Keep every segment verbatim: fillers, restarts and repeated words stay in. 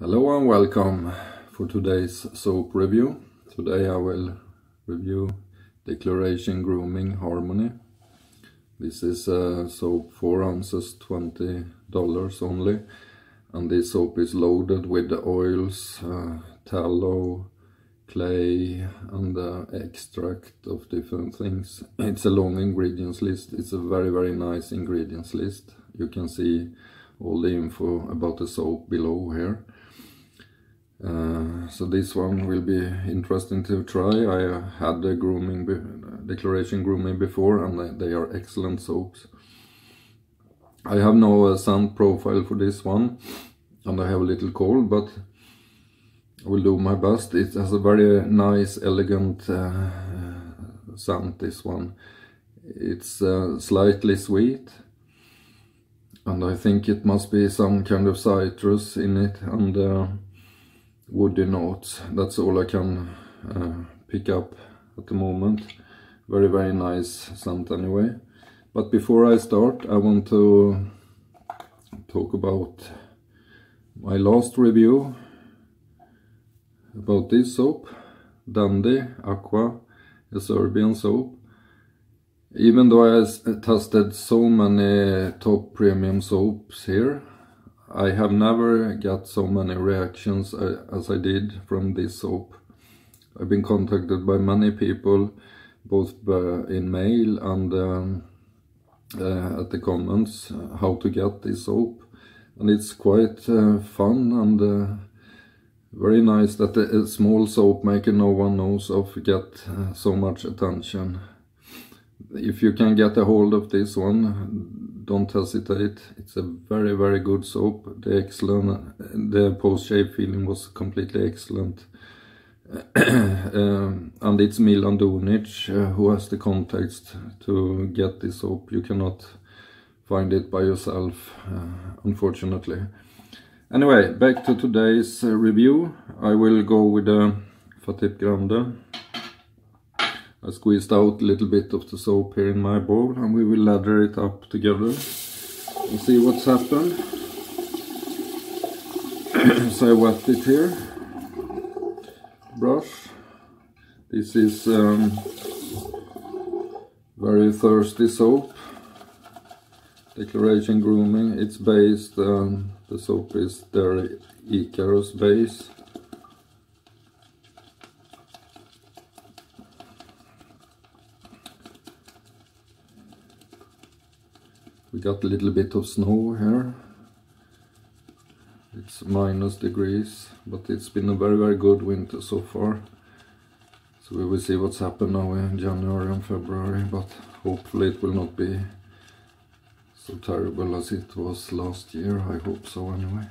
Hello and welcome for today's soap review. Today I will review Declaration Grooming Harmony. This is a soap four ounces, twenty dollars only. And this soap is loaded with the oils, uh, tallow, clay and uh, extract of different things. It's a long ingredients list. It's a very very nice ingredients list. You can see all the info about the soap below here. Uh, so this one will be interesting to try. I uh, had the grooming be Declaration Grooming before, and they are excellent soaps. I have no uh, scent profile for this one, and I have a little cold, but I will do my best. It has a very nice, elegant uh, scent, this one. It's uh, slightly sweet, and I think it must be some kind of citrus in it, and uh, woody notes. That's all I can uh, pick up at the moment. Very very nice scent anyway. But before I start, I want to talk about my last review about this soap, Dandy Aqua, a Serbian soap. Even though I tested so many top premium soaps here, I have never got so many reactions as I did from this soap. I've been contacted by many people, both in mail and um, uh, at the comments, how to get this soap. And it's quite uh, fun and uh, very nice that a small soap maker no one knows of get uh, so much attention. If you can get a hold of this one, don't hesitate. It's a very very good soap. The excellent, the post-shave feeling was completely excellent. um, and it's Milan Dunic uh, who has the contacts to get this soap. You cannot find it by yourself, uh, unfortunately. Anyway, back to today's uh, review. I will go with uh, Fatip Grande. I squeezed out a little bit of the soap here in my bowl, and we will ladder it up together and see what's happened. So I wet it here. Brush. This is um, very thirsty soap. Declaration Grooming. It's based. Um, the soap is their Icarus base. We got a little bit of snow here. It's minus degrees, but it's been a very very good winter so far. So we will see what's happened now in January and February, but hopefully it will not be so terrible as it was last year. I hope so anyway.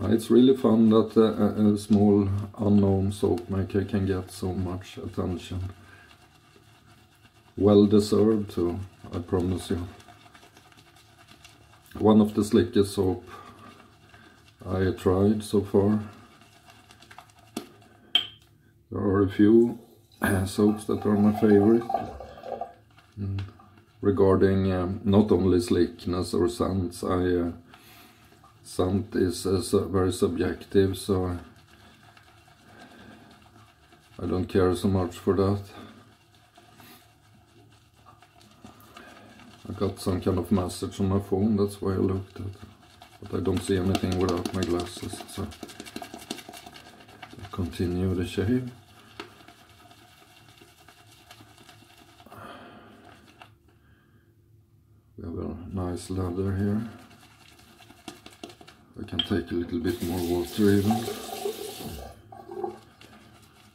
It's really fun that a, a small unknown soap maker can get so much attention. Well deserved too, I promise you. One of the slickest soap I tried so far. There are a few soaps that are my favorite. Mm. Regarding uh, not only slickness or scents, I... Uh, Scent is uh, very subjective, so I don't care so much for that. I got some kind of message on my phone, that's why I looked at it. But I don't see anything without my glasses, so I continue the shave. We have a nice ladder here. I can take a little bit more water even.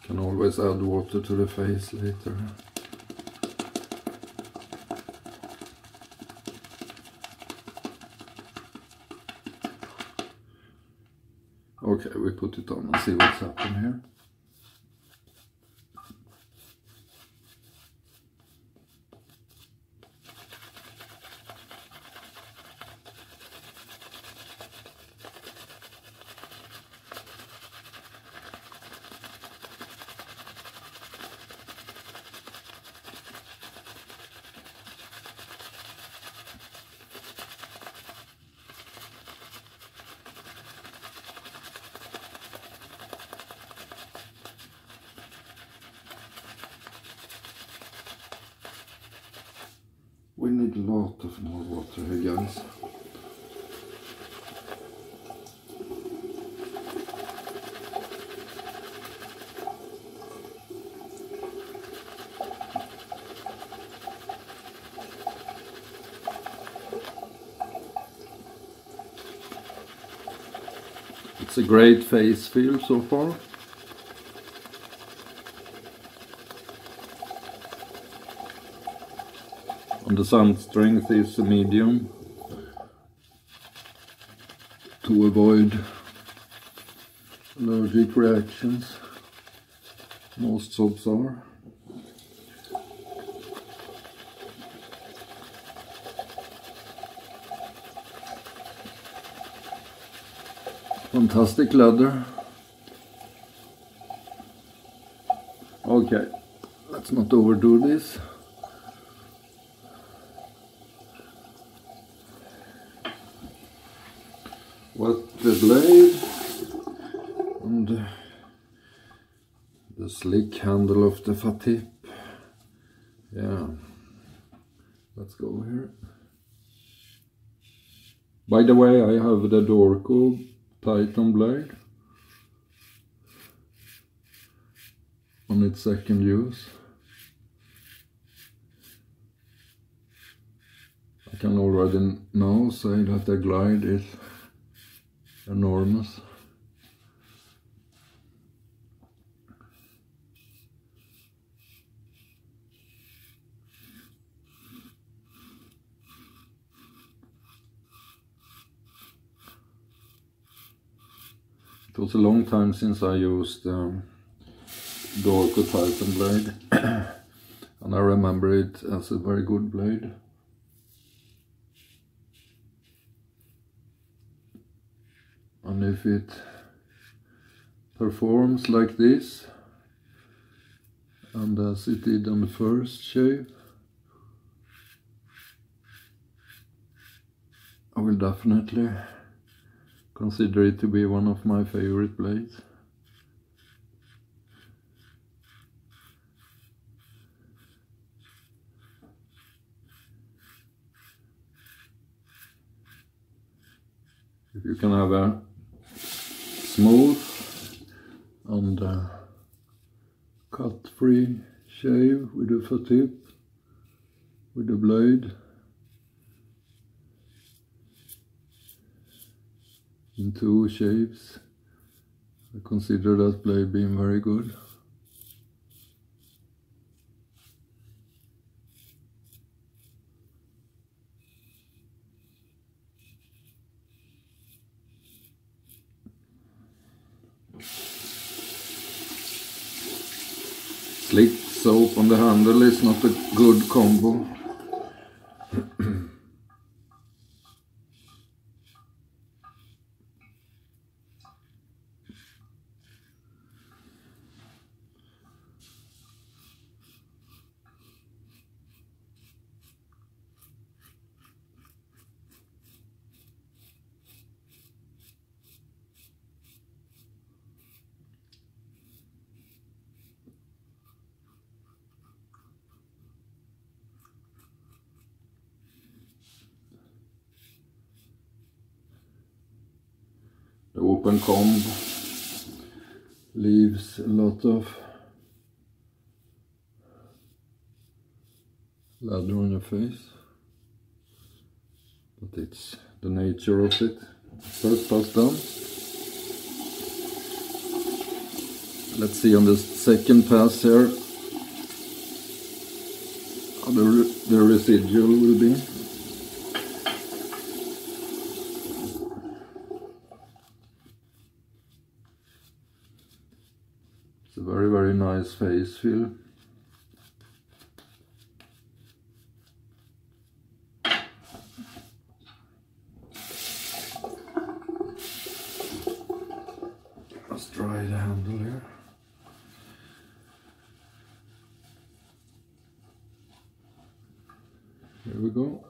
Can always add water to the face later. Okay, we put it on and see what's happened here. We need a lot of more water here, guys. It's a great face feel so far. And the sound strength is a medium to avoid allergic reactions. Most soaps are. Fantastic leather. Okay, let's not overdo this. Wet the blade and the slick handle of the Fatip. Yeah, let's go here. By the way, I have the Dorco Titan blade on its second use. I can already now say that the glide is enormous. It was a long time since I used um, Dorco Titan blade, and I remember it as a very good blade. And if it performs like this, and as it did on the first shave, I will definitely consider it to be one of my favorite blades. If you can have a smooth and uh, cut-free shave with a Fatip, with a blade, in two shapes, I consider that blade being very good. Slick soap on the handle is not a good combo. The open comb leaves a lot of leather on your face, but it's the nature of it. First pass down. Let's see on the second pass here how the, re the residual will be. Very, very nice face feel. Let's try the handle here. Here we go.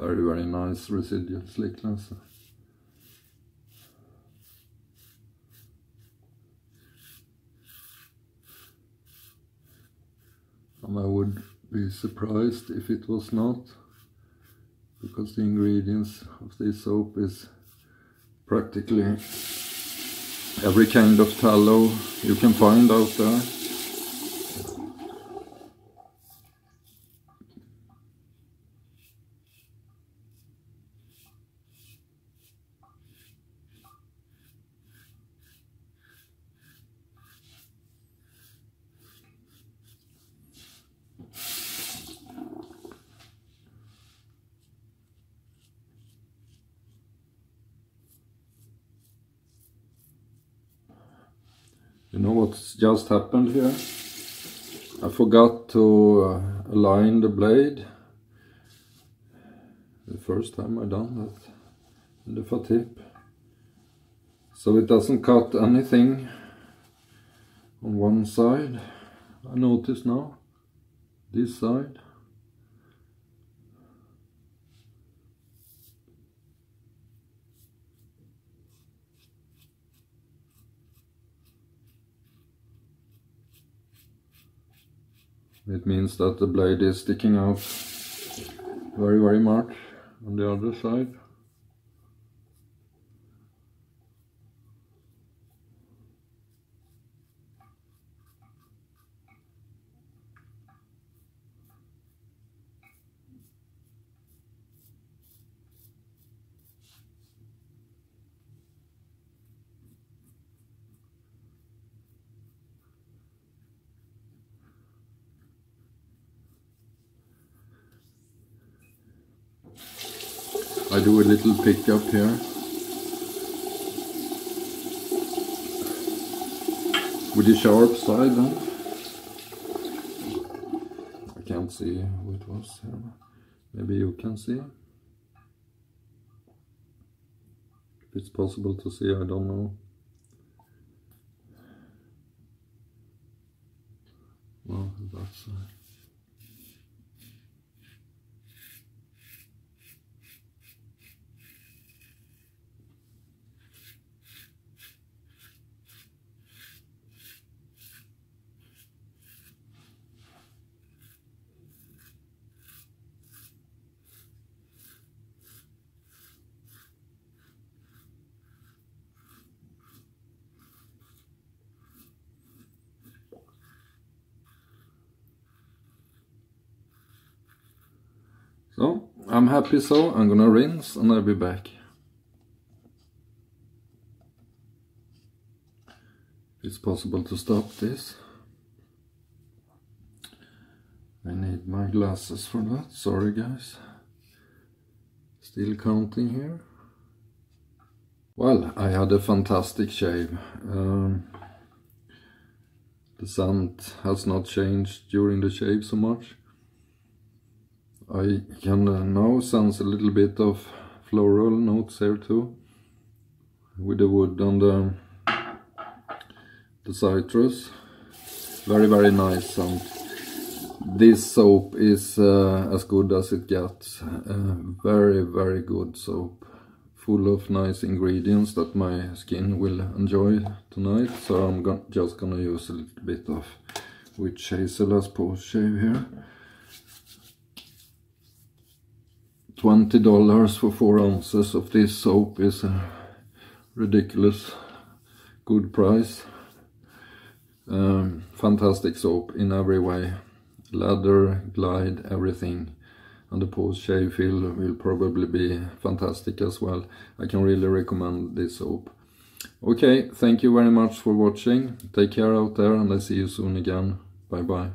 very, very nice residual slickness. And I would be surprised if it was not, because the ingredients of this soap is practically every kind of tallow you can find out there. You know what's just happened here? I forgot to uh, align the blade. The first time I done that in the Fatip. So it doesn't cut anything on one side. I notice now, this side. It means that the blade is sticking out very, very much on the other side. I do a little pickup here with the sharp side then. I can't see who it was here. Maybe you can see. If it's possible to see, I don't know. Well, that's... Uh, So, I'm happy, so I'm gonna rinse and I'll be back. It's possible to stop this. I need my glasses for that, sorry guys. Still counting here. Well, I had a fantastic shave. Um, the scent has not changed during the shave so much. I can now sense a little bit of floral notes here too, with the wood and the, the citrus. Very, very nice scent. This soap is uh, as good as it gets. Uh, very, very good soap. Full of nice ingredients that my skin will enjoy tonight. So I'm go just gonna use a little bit of witch hazel as post shave here. twenty dollars for four ounces of this soap is a ridiculous good price. Um, fantastic soap in every way. Lather, glide, everything. And the post-shave feel will probably be fantastic as well. I can really recommend this soap. Okay, thank you very much for watching. Take care out there and I see you soon again. Bye bye.